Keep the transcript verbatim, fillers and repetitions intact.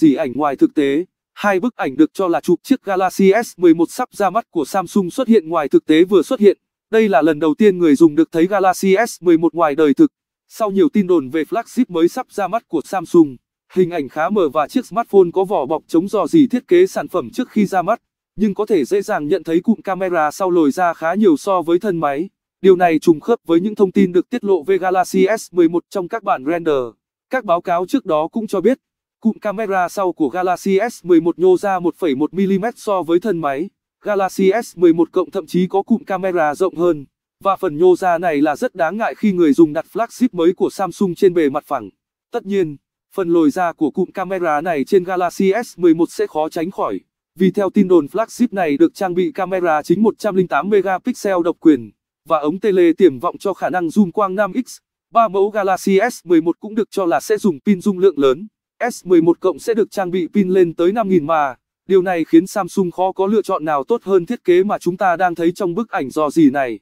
rỉ ảnh ngoài thực tế. Hai bức ảnh được cho là chụp chiếc Galaxy S mười một sắp ra mắt của Samsung xuất hiện ngoài thực tế vừa xuất hiện. Đây là lần đầu tiên người dùng được thấy Galaxy S mười một ngoài đời thực. Sau nhiều tin đồn về flagship mới sắp ra mắt của Samsung, hình ảnh khá mờ và chiếc smartphone có vỏ bọc chống rò rỉ thiết kế sản phẩm trước khi ra mắt, nhưng có thể dễ dàng nhận thấy cụm camera sau lồi ra khá nhiều so với thân máy. Điều này trùng khớp với những thông tin được tiết lộ về Galaxy S mười một trong các bản render. Các báo cáo trước đó cũng cho biết, cụm camera sau của Galaxy S mười một nhô ra một phẩy một mi-li-mét so với thân máy. Galaxy S mười một cộng thậm chí có cụm camera rộng hơn, và phần nhô ra này là rất đáng ngại khi người dùng đặt flagship mới của Samsung trên bề mặt phẳng. Tất nhiên, phần lồi ra của cụm camera này trên Galaxy S mười một sẽ khó tránh khỏi, vì theo tin đồn flagship này được trang bị camera chính một trăm lẻ tám megapixel độc quyền, và ống tele tiềm vọng cho khả năng zoom quang năm x. Ba mẫu Galaxy S mười một cũng được cho là sẽ dùng pin dung lượng lớn. S mười một cộng sẽ được trang bị pin lên tới năm nghìn mAh. Điều này khiến Samsung khó có lựa chọn nào tốt hơn thiết kế mà chúng ta đang thấy trong bức ảnh rò rỉ này.